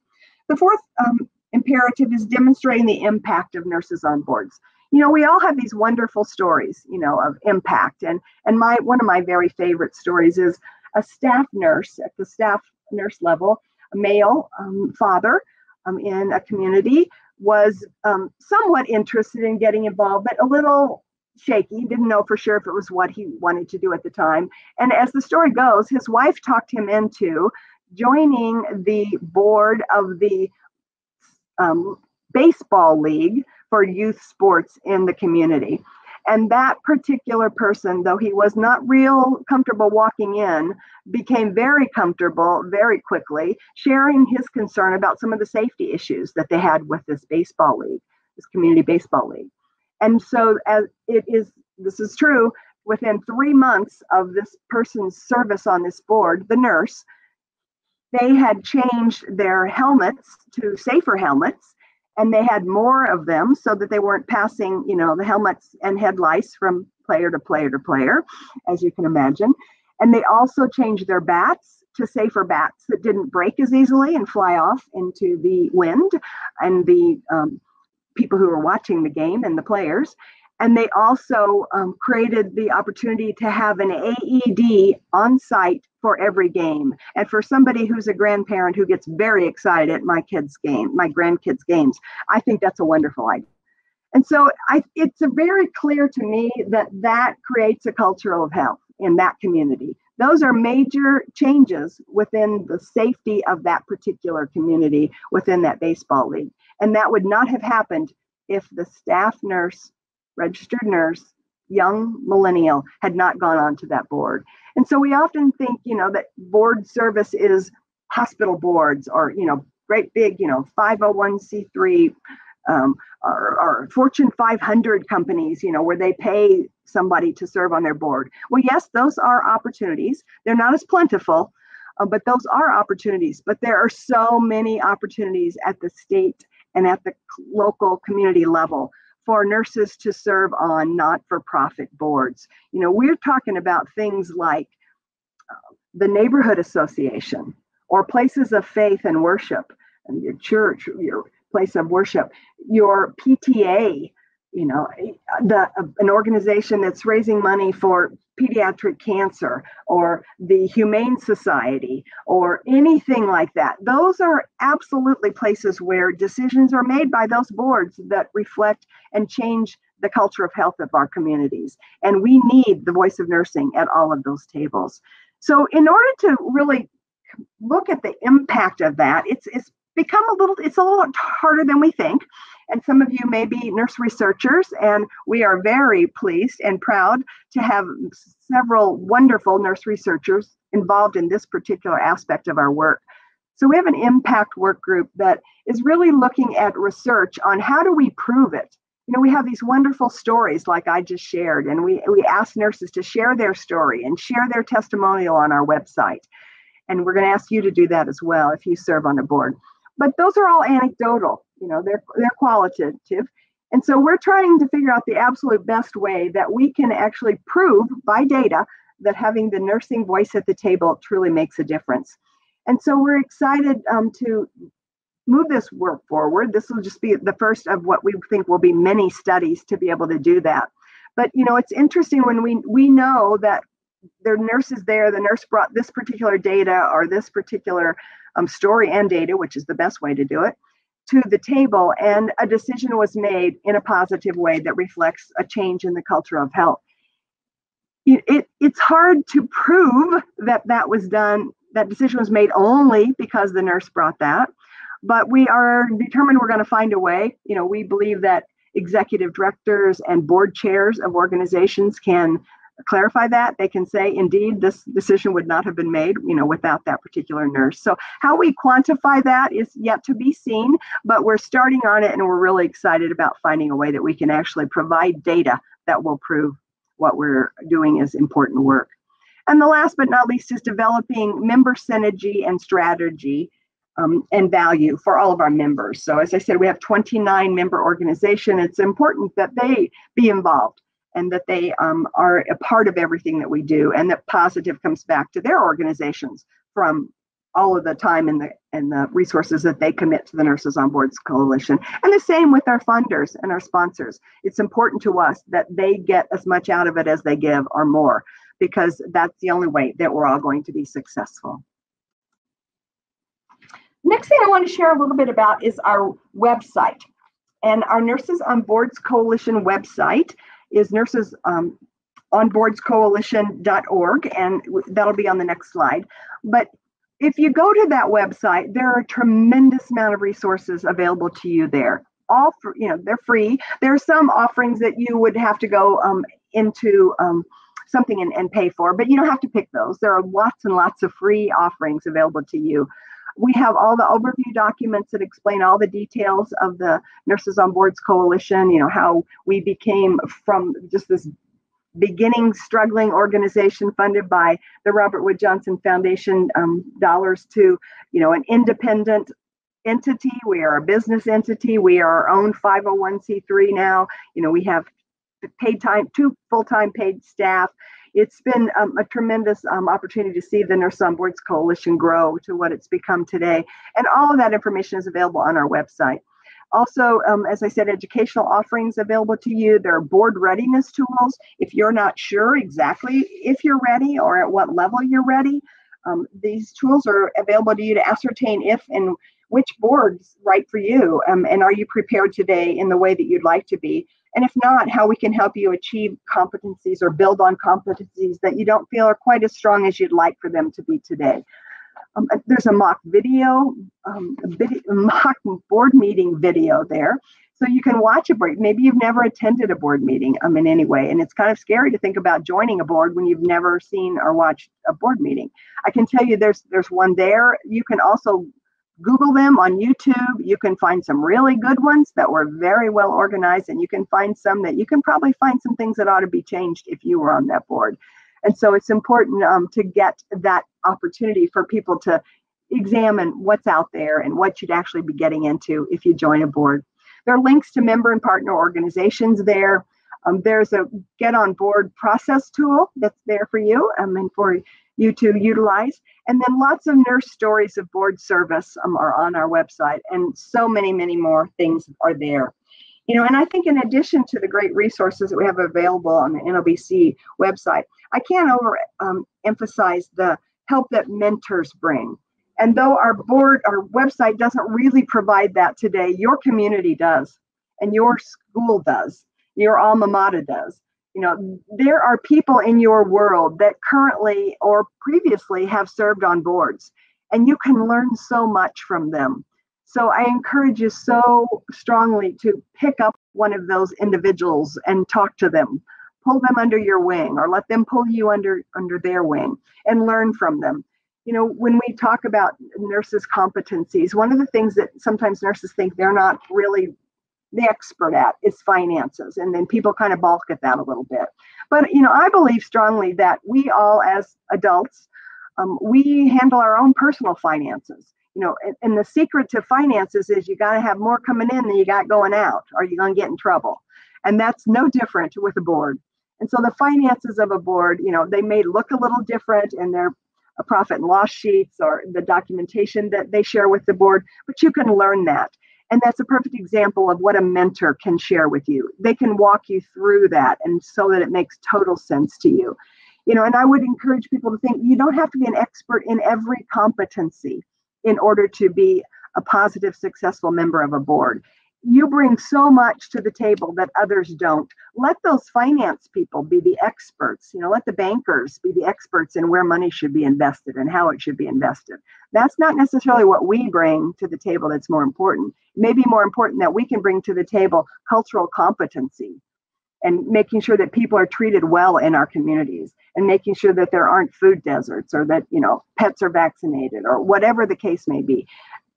The fourth um, imperative is demonstrating the impact of Nurses on Boards. You know, we all have these wonderful stories, you know, of impact. And and my one of my very favorite stories is a staff nurse at the staff nurse level, a male um, father um, in a community, was um, somewhat interested in getting involved, but a little shaky, didn't know for sure if it was what he wanted to do at the time. And as the story goes, his wife talked him into joining the board of the um, baseball league for youth sports in the community. And that particular person, though he was not real comfortable walking in, became very comfortable very quickly, sharing his concern about some of the safety issues that they had with this baseball league, this community baseball league. And so as it is, this is true, within three months of this person's service on this board, the nurse, they had changed their helmets to safer helmets. And they had more of them so that they weren't passing, you know, the helmets and head lice from player to player to player, as you can imagine. And they also changed their bats to safer bats that didn't break as easily and fly off into the wind and the um, people who were watching the game and the players. And they also um, created the opportunity to have an A E D on site for every game. And for somebody who's a grandparent who gets very excited at my kids' game, my grandkids' games, I think that's a wonderful idea. And so I, it's a very clear to me that that creates a culture of health in that community. Those are major changes within the safety of that particular community within that baseball league. And that would not have happened if the staff nurse, registered nurse, young millennial, had not gone on to that board. And so we often think, you know, that board service is hospital boards or, you know, great big, you know, five oh one c three um, or, or Fortune five hundred companies, you know, where they pay somebody to serve on their board. Well, yes, those are opportunities. They're not as plentiful, uh, but those are opportunities. But there are so many opportunities at the state and at the local community level for nurses to serve on not-for-profit boards. You know, we're talking about things like uh, the neighborhood association or places of faith and worship, and your church, your place of worship, your P T A, you know, the, uh, an organization that's raising money for pediatric cancer, or the Humane Society, or anything like that. Those are absolutely places where decisions are made by those boards that reflect and change the culture of health of our communities. And we need the voice of nursing at all of those tables. So in order to really look at the impact of that, it's, it's become a little, it's a little harder than we think. And some of you may be nurse researchers, and we are very pleased and proud to have several wonderful nurse researchers involved in this particular aspect of our work. So we have an impact work group that is really looking at research on how do we prove it? you know, we have these wonderful stories like I just shared, and we, we ask nurses to share their story and share their testimonial on our website. And we're going to ask you to do that as well if you serve on a board. But those are all anecdotal, you know, they're, they're qualitative. And so we're trying to figure out the absolute best way that we can actually prove by data that having the nursing voice at the table truly makes a difference. And so we're excited um, to move this work forward. This will just be the first of what we think will be many studies to be able to do that. But, you know, it's interesting when we, we know that their nurse is there, the nurse brought this particular data or this particular um, story and data, which is the best way to do it, to the table, and a decision was made in a positive way that reflects a change in the culture of health. It, it, it's hard to prove that that was done, that decision was made only because the nurse brought that, but we are determined we're going to find a way. You know, we believe that executive directors and board chairs of organizations can clarify that. They can say, indeed, this decision would not have been made, you know, without that particular nurse. So how we quantify that is yet to be seen, but we're starting on it, and we're really excited about finding a way that we can actually provide data that will prove what we're doing is important work. And the last but not least is developing member synergy and strategy um, and value for all of our members. So as I said, we have twenty-nine member organizations. It's important that they be involved, and that they um, are a part of everything that we do, and that positive comes back to their organizations from all of the time and the, and the resources that they commit to the Nurses on Boards Coalition. And the same with our funders and our sponsors. It's important to us that they get as much out of it as they give or more, because that's the only way that we're all going to be successful. Next thing I want to share a little bit about is our website. And our Nurses on Boards Coalition website is nurses um, on boards coalition dot org, and that'll be on the next slide. But if you go to that website, there are a tremendous amount of resources available to you there. All for, you know, they're free. There are some offerings that you would have to go um, into um, something and, and pay for, but you don't have to pick those. There are lots and lots of free offerings available to you. We have all the overview documents that explain all the details of the Nurses on Boards Coalition, you know, how we became from just this beginning struggling organization funded by the Robert Wood Johnson Foundation um, dollars to, you know, an independent entity. We are a business entity. We are our own five oh one c three now. You know, we have paid time, two full-time paid staff. It's been um, a tremendous um, opportunity to see the Nurses on Boards Coalition grow to what it's become today. And all of that information is available on our website. Also, um, as I said, educational offerings available to you. There are board readiness tools. If you're not sure exactly if you're ready or at what level you're ready, um, these tools are available to you to ascertain if and which board's right for you, um, and are you prepared today in the way that you'd like to be. And if not, how we can help you achieve competencies or build on competencies that you don't feel are quite as strong as you'd like for them to be today. Um, there's a mock video, um, a video, mock board meeting video there. So you can watch a board. Maybe you've never attended a board meeting um, in any way. And it's kind of scary to think about joining a board when you've never seen or watched a board meeting. I can tell you there's, there's one there. You can also Google them on YouTube. You can find some really good ones that were very well organized, and you can find some that you can probably find some things that ought to be changed if you were on that board. And so it's important um, to get that opportunity for people to examine what's out there and what you'd actually be getting into if you join a board. There are links to member and partner organizations there. Um, there's a get on board process tool that's there for you um, and for you to utilize. And then lots of nurse stories of board service um, are on our website, and so many, many more things are there. You know, and I think in addition to the great resources that we have available on the N L B C website, I can't over um, emphasize the help that mentors bring. And though our board, our website doesn't really provide that today, your community does, and your school does, your alma mater does. You know, there are people in your world that currently or previously have served on boards, and you can learn so much from them. So I encourage you so strongly to pick up one of those individuals and talk to them, pull them under your wing, or let them pull you under, under their wing, and learn from them. You know, when we talk about nurses' competencies, one of the things that sometimes nurses think they're not really the expert at is finances. And then people kind of balk at that a little bit. But, you know, I believe strongly that we all as adults, um, we handle our own personal finances. You know, and, and the secret to finances is you got to have more coming in than you got going out, or you're going to get in trouble. And that's no different with a board. And so the finances of a board, you know, they may look a little different in their profit and loss sheets or the documentation that they share with the board, but you can learn that. And that's a perfect example of what a mentor can share with you. They can walk you through that, and so that it makes total sense to you. You know, and I would encourage people to think you don't have to be an expert in every competency in order to be a positive, successful member of a board. You bring so much to the table that others don't. Let those finance people be the experts. You know, let the bankers be the experts in where money should be invested and how it should be invested. That's not necessarily what we bring to the table that's more important. Maybe more important that we can bring to the table cultural competency and making sure that people are treated well in our communities, and making sure that there aren't food deserts, or that, you know, pets are vaccinated, or whatever the case may be.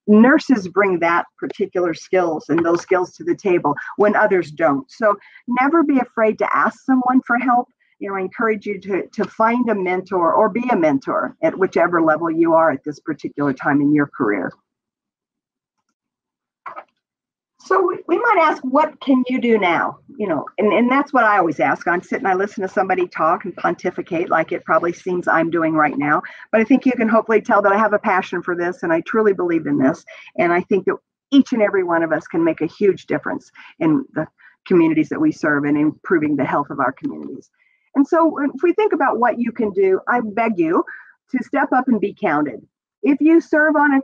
Nurses bring that particular skills and those skills to the table when others don't. So never be afraid to ask someone for help. You know, I encourage you to, to find a mentor or be a mentor at whichever level you are at this particular time in your career. So we, we might ask, what can you do now? You know, and, and that's what I always ask. I'm sitting, I listen to somebody talk and pontificate like it probably seems I'm doing right now. But I think you can hopefully tell that I have a passion for this, and I truly believe in this. And I think that each and every one of us can make a huge difference in the communities that we serve and improving the health of our communities. And so if we think about what you can do, I beg you to step up and be counted. If you serve on a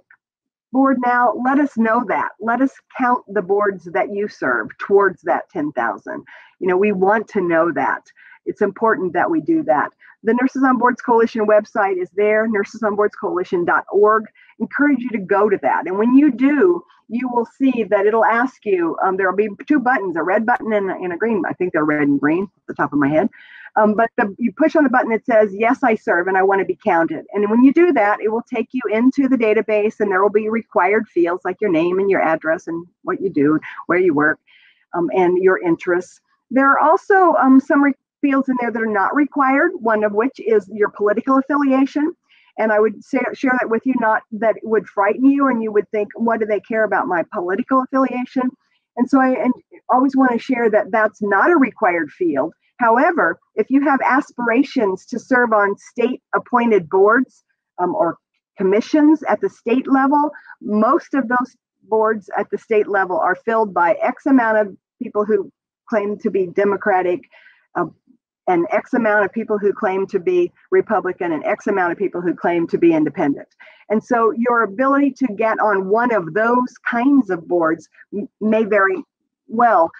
board now, let us know that. Let us count the boards that you serve towards that ten thousand. You know, we want to know that. It's important that we do that. The Nurses on Boards Coalition website is there, nurses on boards coalition dot org. Encourage you to go to that. And when you do, you will see that it'll ask you, um, there'll be two buttons, a red button and, and a green. I think they're red and green at the top of my head. Um, but the, you push on the button that says, yes, I serve and I want to be counted. And when you do that, it will take you into the database, and there will be required fields like your name and your address and what you do, where you work, um, and your interests. There are also um, some fields in there that are not required, one of which is your political affiliation. And I would say, share that with you, not that it would frighten you and you would think, what do they care about my political affiliation? And so I and always want to share that that's not a required field. However, if you have aspirations to serve on state-appointed boards um, or commissions at the state level, most of those boards at the state level are filled by X amount of people who claim to be Democratic, uh, and X amount of people who claim to be Republican, and X amount of people who claim to be independent. And so your ability to get on one of those kinds of boards may very well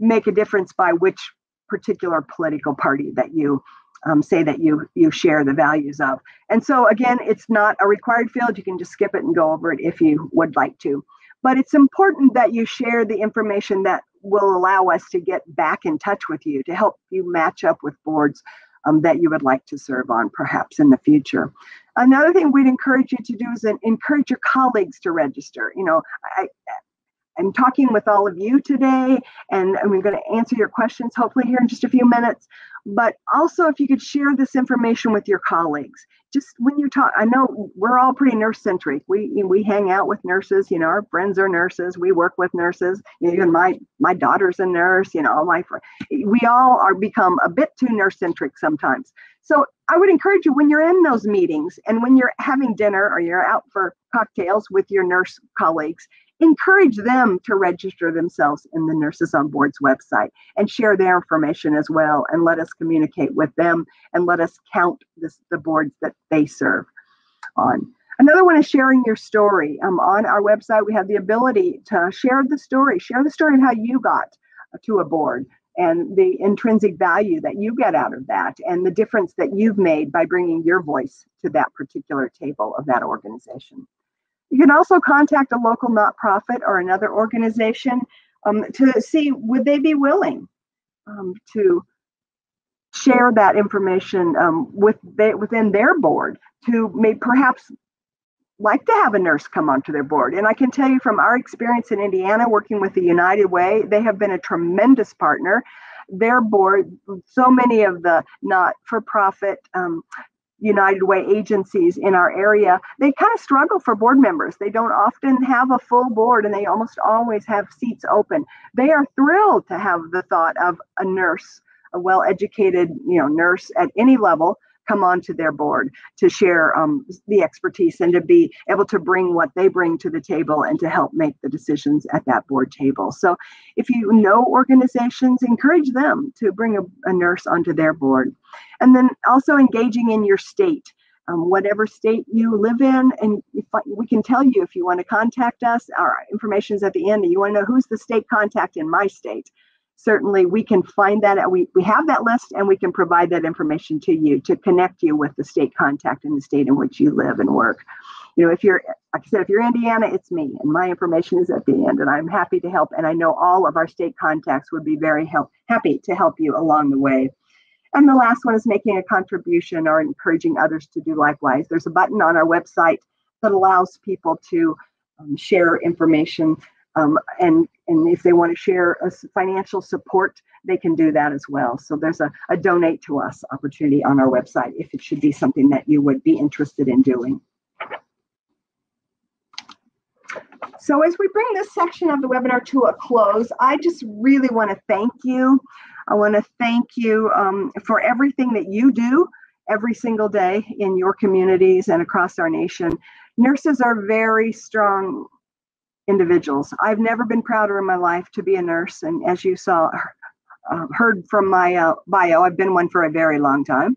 make a difference by which particular political party that you um, say that you you share the values of. And so again, it's not a required field. You can just skip it and go over it if you would like to. But it's important that you share the information that will allow us to get back in touch with you to help you match up with boards um, that you would like to serve on perhaps in the future. Another thing we'd encourage you to do is encourage your colleagues to register. You know, I, I'm talking with all of you today, and I'm going to answer your questions hopefully here in just a few minutes. But also, if you could share this information with your colleagues, just when you talk, I know we're all pretty nurse-centric. We you know, we hang out with nurses, you know, our friends are nurses. We work with nurses. You know, even my my daughter's a nurse. You know, all my friends. We all are become a bit too nurse-centric sometimes. So I would encourage you, when you're in those meetings and when you're having dinner or you're out for cocktails with your nurse colleagues, encourage them to register themselves in the Nurses on Boards website and share their information as well, and let us communicate with them and let us count this, the boards that they serve on. Another one is sharing your story. Um, on our website, we have the ability to share the story, share the story of how you got to a board and the intrinsic value that you get out of that and the difference that you've made by bringing your voice to that particular table of that organization. You can also contact a local nonprofit or another organization um, to see would they be willing um, to share that information um, with they, within their board to maybe perhaps like to have a nurse come onto their board. And I can tell you from our experience in Indiana, working with the United Way, they have been a tremendous partner. Their board, so many of the not-for-profit um, United Way agencies in our area, they kind of struggle for board members. They don't often have a full board, and they almost always have seats open. They are thrilled to have the thought of a nurse, a well-educated, you know, nurse at any level, come onto their board to share um, the expertise and to be able to bring what they bring to the table and to help make the decisions at that board table. So if you know organizations, encourage them to bring a, a nurse onto their board. And then also engaging in your state. Um, whatever state you live in, and if, we can tell you if you want to contact us, our information is at the end, and you want to know who's the state contact in my state. Certainly we can find that, we, we have that list, and we can provide that information to you to connect you with the state contact in the state in which you live and work. You know, if you're, like I said, if you're Indiana, it's me, and my information is at the end, and I'm happy to help. And I know all of our state contacts would be very help, happy to help you along the way. And the last one is making a contribution or encouraging others to do likewise. There's a button on our website that allows people to um, share information um, and And if they want to share a financial support, they can do that as well. So there's a, a donate to us opportunity on our website if it should be something that you would be interested in doing. So as we bring this section of the webinar to a close, I just really want to thank you. I want to thank you um, for everything that you do every single day in your communities and across our nation. Nurses are very strong individuals. I've never been prouder in my life to be a nurse, and as you saw, uh, heard from my uh, bio, I've been one for a very long time,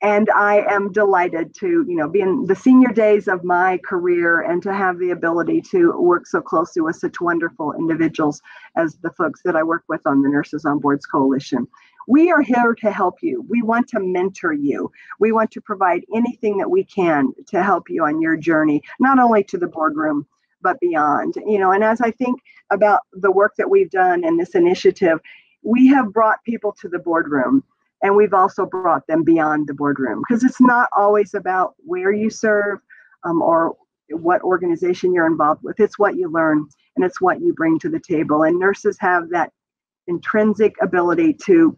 and I am delighted to, you know, be in the senior days of my career and to have the ability to work so closely with such wonderful individuals as the folks that I work with on the Nurses on Boards Coalition. We are here to help you. We want to mentor you. We want to provide anything that we can to help you on your journey, not only to the boardroom, but beyond. You know, and as I think about the work that we've done in this initiative, we have brought people to the boardroom, and we've also brought them beyond the boardroom, because it's not always about where you serve um, or what organization you're involved with. It's what you learn, and it's what you bring to the table. And nurses have that intrinsic ability to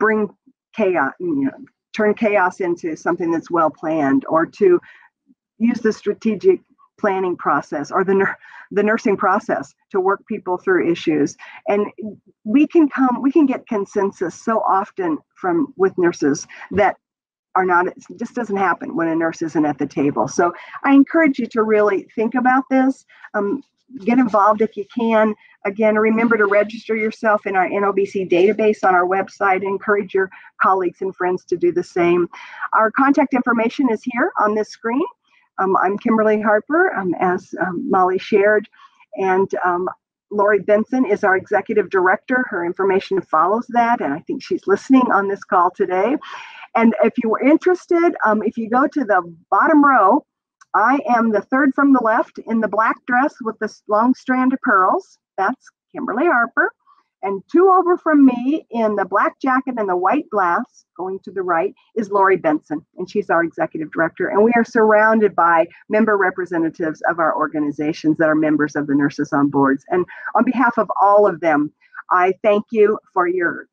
bring chaos, you know, turn chaos into something that's well planned, or to use the strategic planning process or the the nursing process to work people through issues. And we can come, we can get consensus so often from with nurses that are not, it just doesn't happen when a nurse isn't at the table. So I encourage you to really think about this. Um, get involved if you can. Again, remember to register yourself in our N O B C database on our website. Encourage your colleagues and friends to do the same. Our contact information is here on this screen. Um, I'm Kimberly Harper, um, as um, Molly shared, and um, Lori Benson is our executive director. Her information follows that, and I think she's listening on this call today. And if you were interested, um, if you go to the bottom row, I am the third from the left in the black dress with the long strand of pearls. That's Kimberly Harper. And two over from me in the black jacket and the white blouse, going to the right, is Lori Benson, and she's our executive director. And we are surrounded by member representatives of our organizations that are members of the Nurses on Boards. And on behalf of all of them, I thank you for your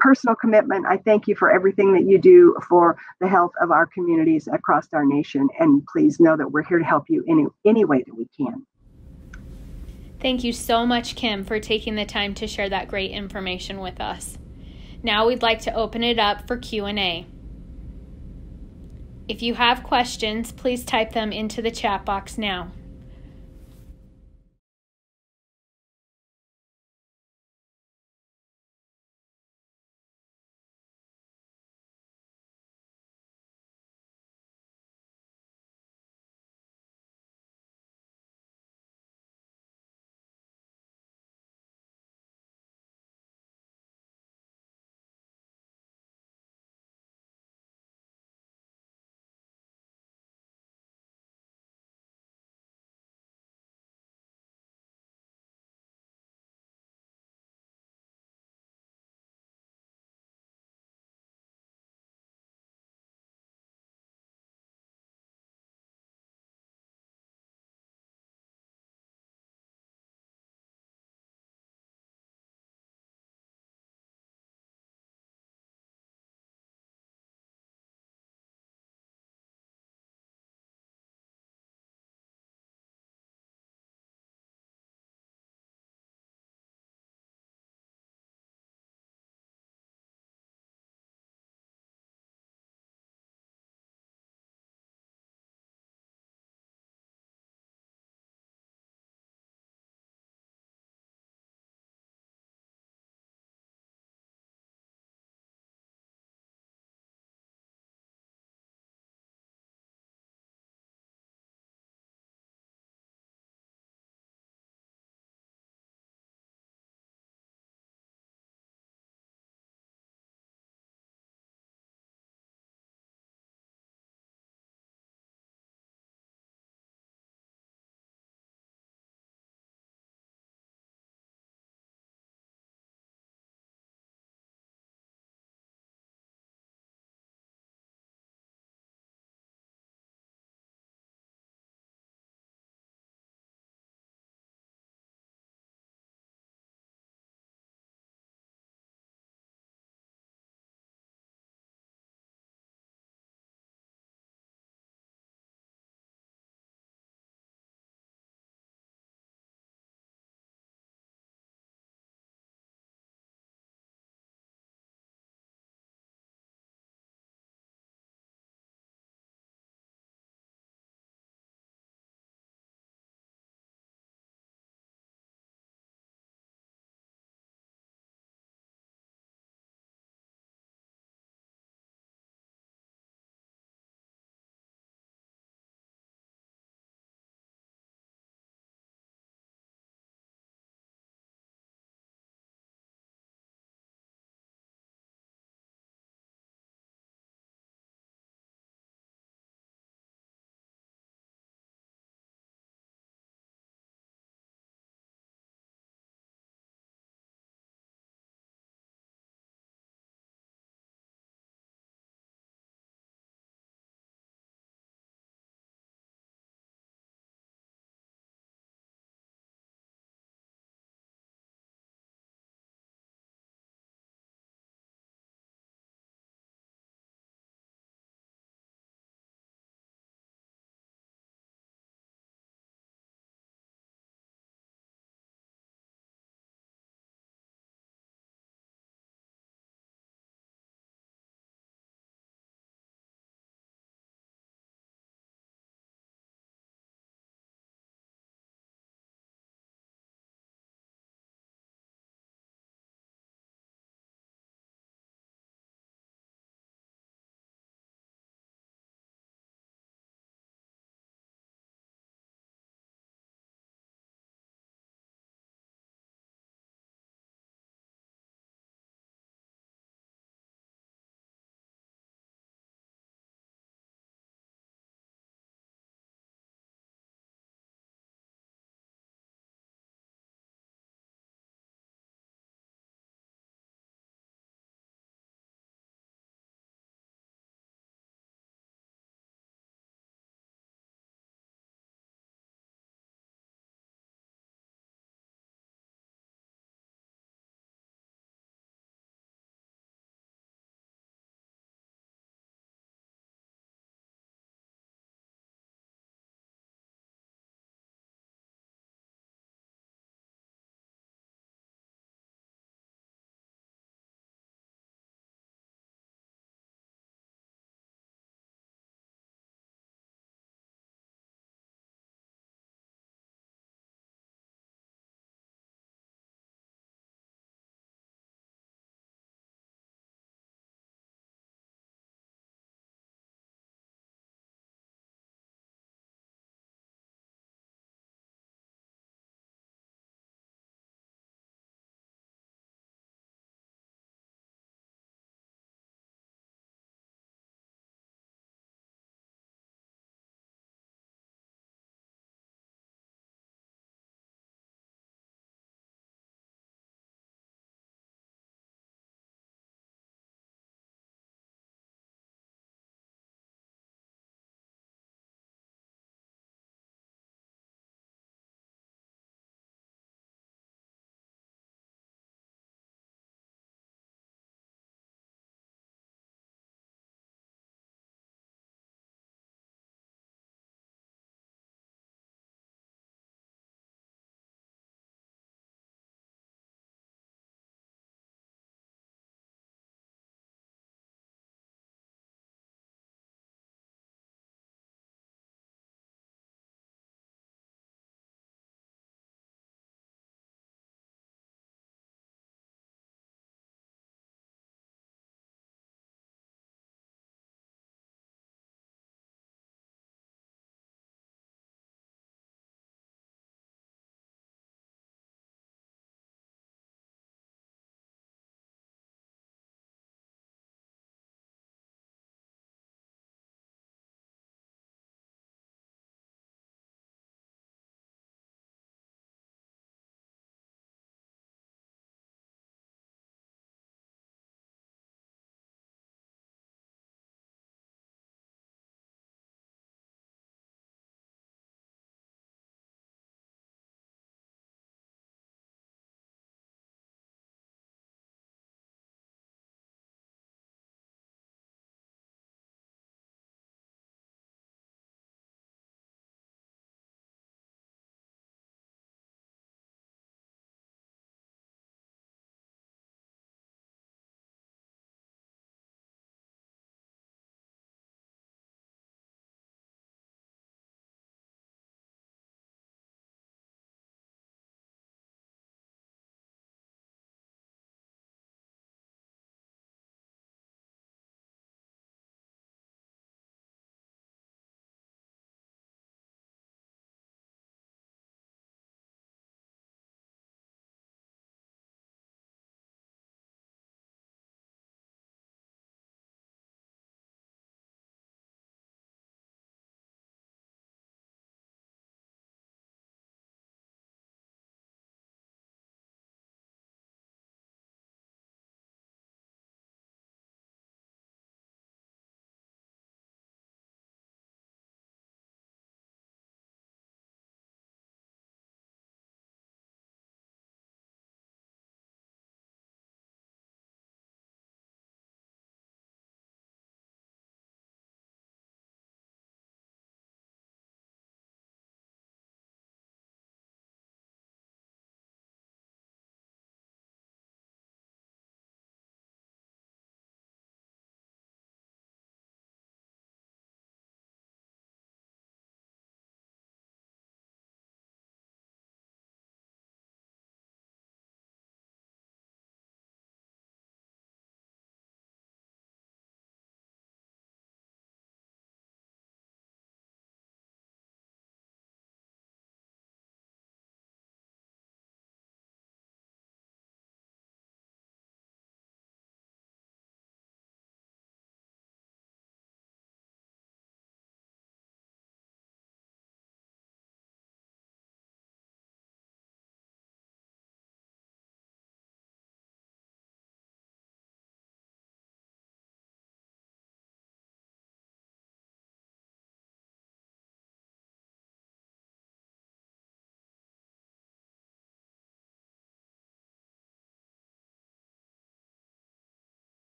personal commitment. I thank you for everything that you do for the health of our communities across our nation. And please know that we're here to help you any, any way that we can. Thank you so much, Kim, for taking the time to share that great information with us. Now we'd like to open it up for Q and A. If you have questions, please type them into the chat box now.